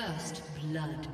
First blood.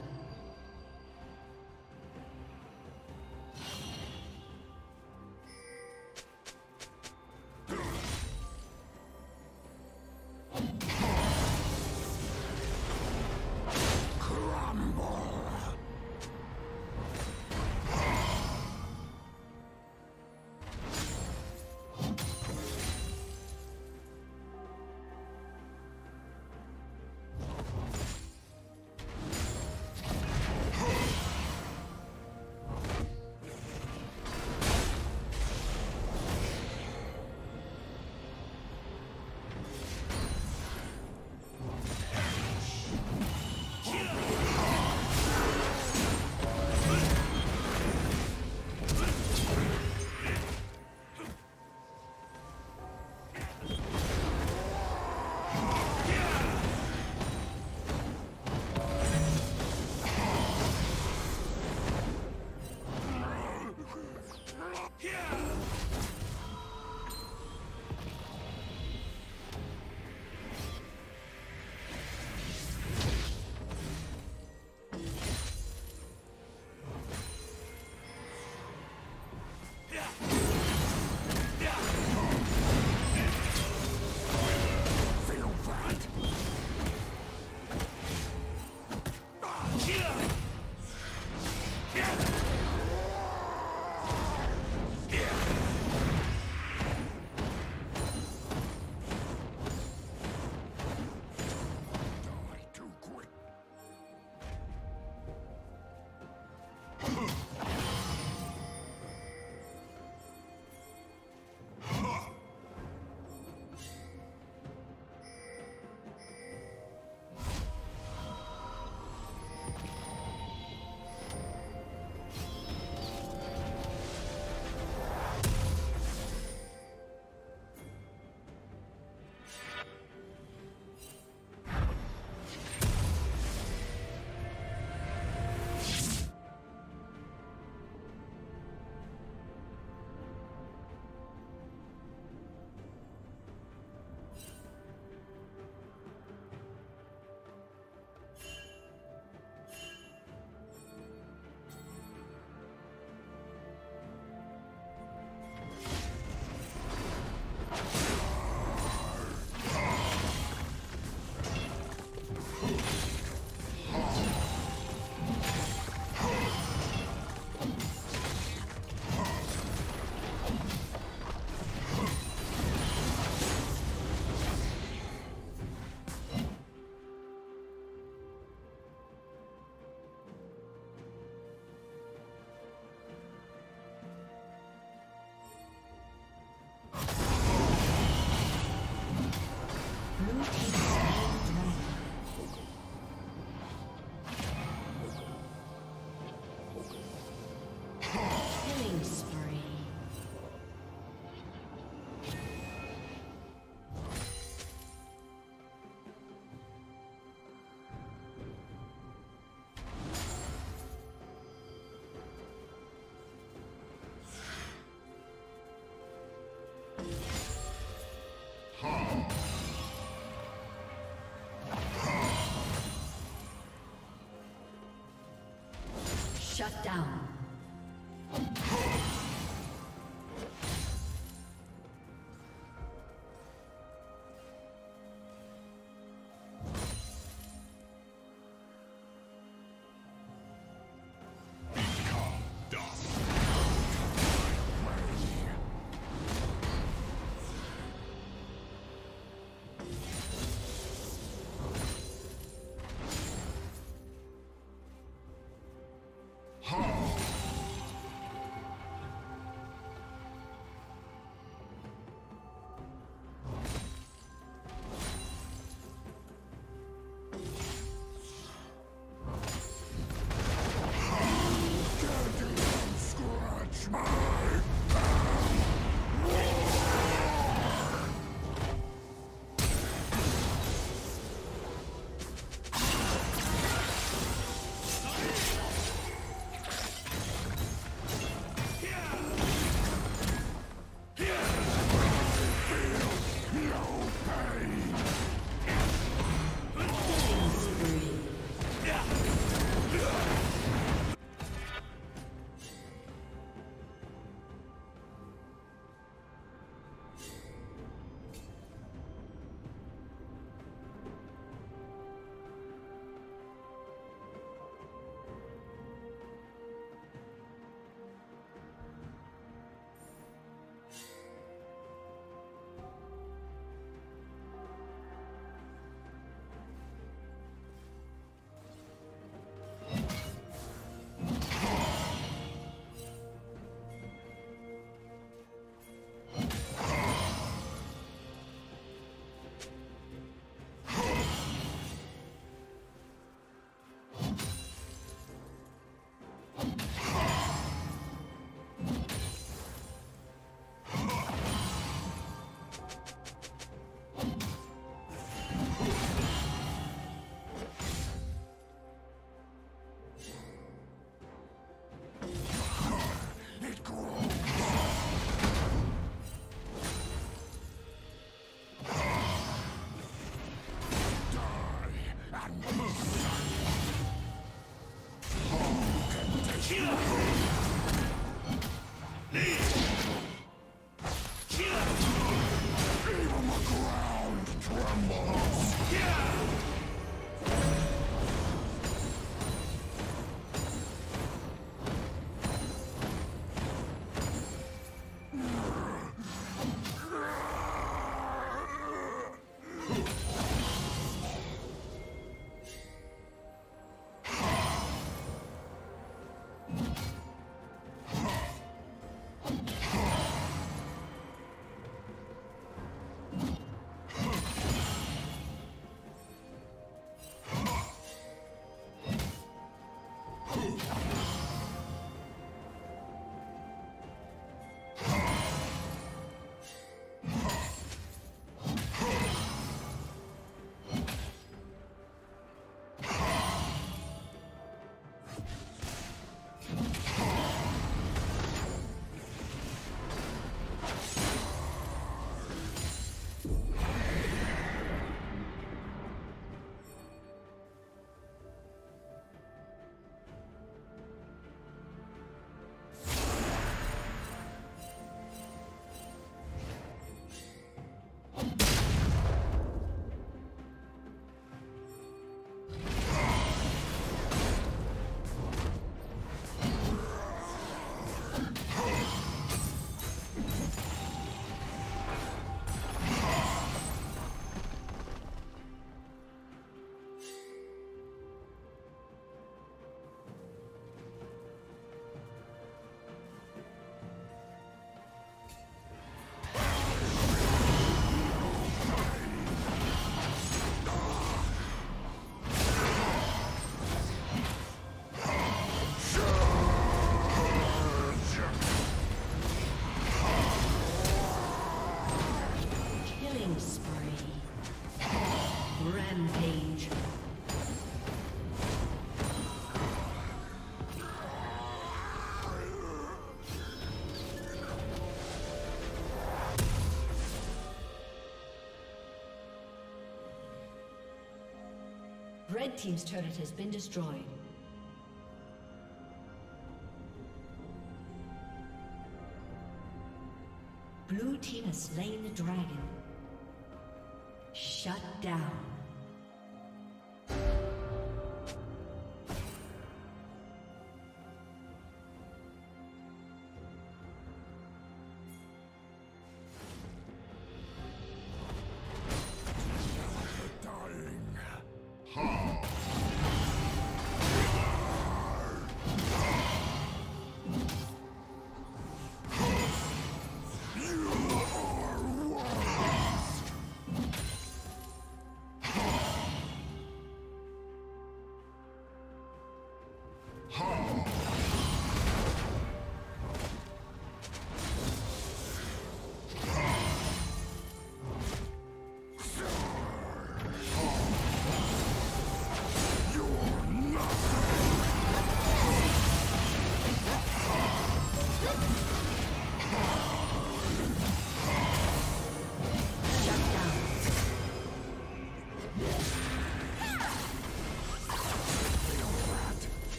Shut down. Red Team's turret has been destroyed. Blue Team has slain the dragon. Shut down.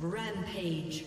Rampage.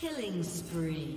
Killing spree.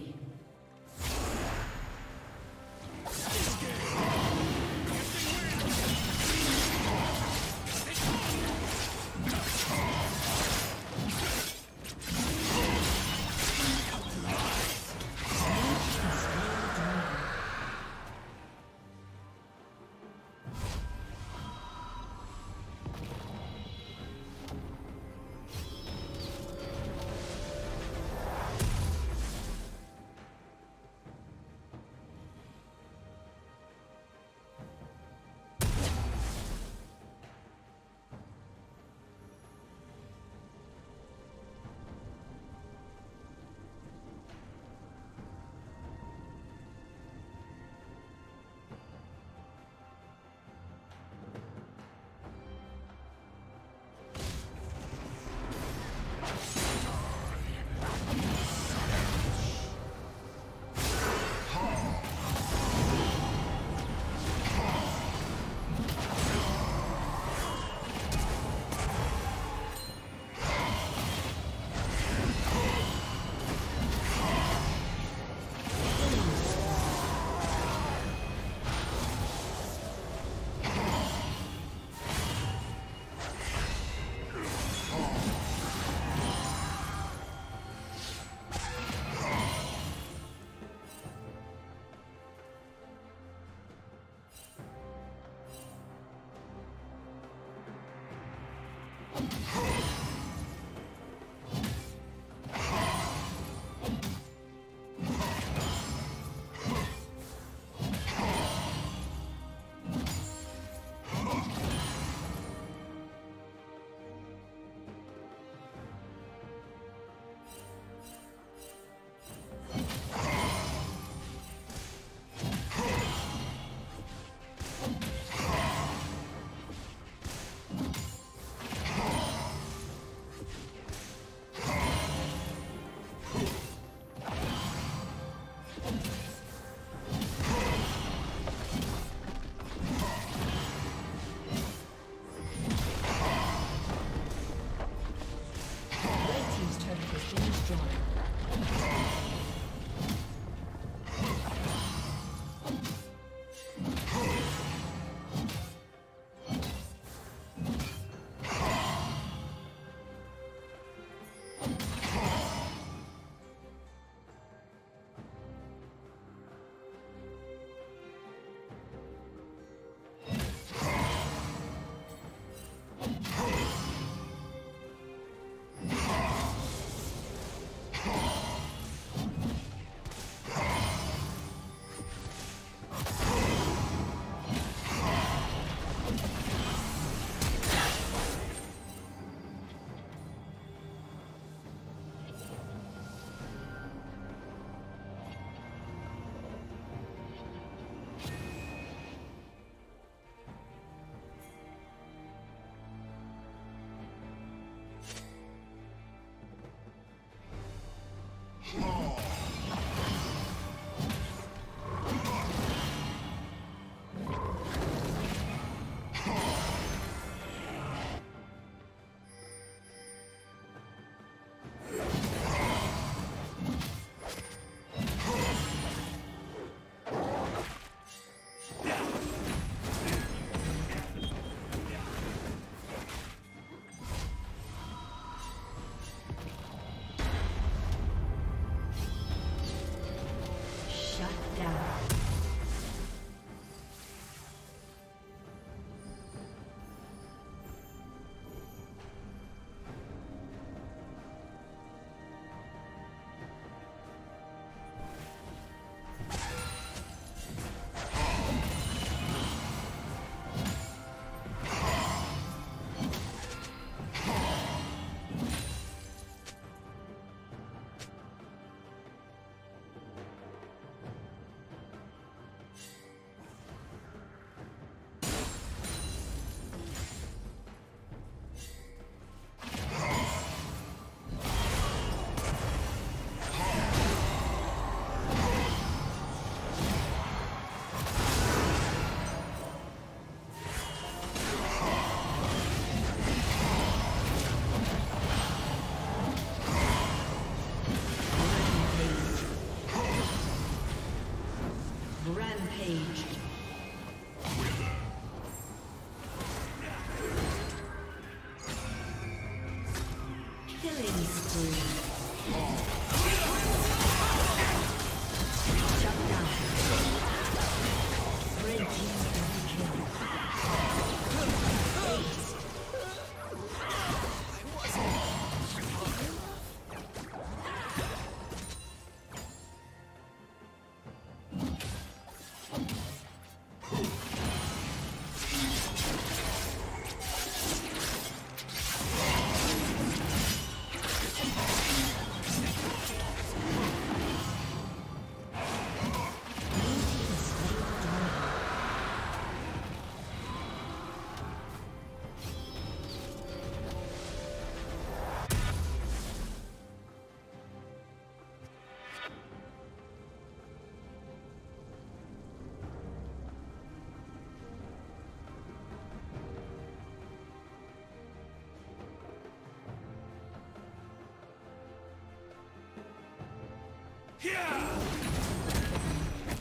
Yeah!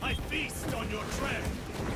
I feast on your treasure!